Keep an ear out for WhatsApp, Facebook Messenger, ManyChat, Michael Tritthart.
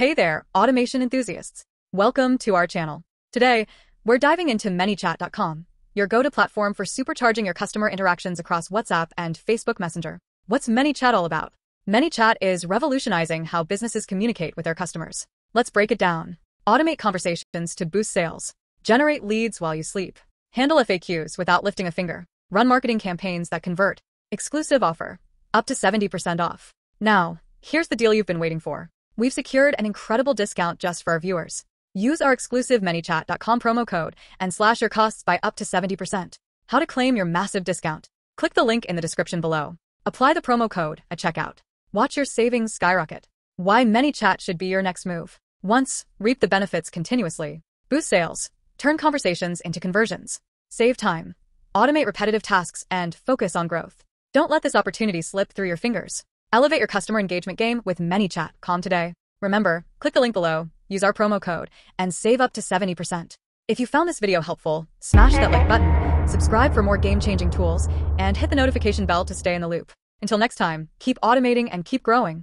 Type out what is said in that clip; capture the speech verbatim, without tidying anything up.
Hey there, automation enthusiasts. Welcome to our channel. Today, we're diving into ManyChat dot com, your go-to platform for supercharging your customer interactions across WhatsApp and Facebook Messenger. What's ManyChat all about? ManyChat is revolutionizing how businesses communicate with their customers. Let's break it down. Automate conversations to boost sales. Generate leads while you sleep. Handle F A Qs without lifting a finger. Run marketing campaigns that convert. Exclusive offer. Up to seventy percent off. Now, here's the deal you've been waiting for. We've secured an incredible discount just for our viewers. Use our exclusive ManyChat dot com promo code and slash your costs by up to seventy percent. How to claim your massive discount? Click the link in the description below. Apply the promo code at checkout. Watch your savings skyrocket. Why ManyChat should be your next move. Once, reap the benefits continuously. Boost sales. Turn conversations into conversions. Save time. Automate repetitive tasks and focus on growth. Don't let this opportunity slip through your fingers. Elevate your customer engagement game with ManyChat dot com today. Remember, click the link below, use our promo code, and save up to seventy percent. If you found this video helpful, smash that like button, subscribe for more game-changing tools, and hit the notification bell to stay in the loop. Until next time, keep automating and keep growing.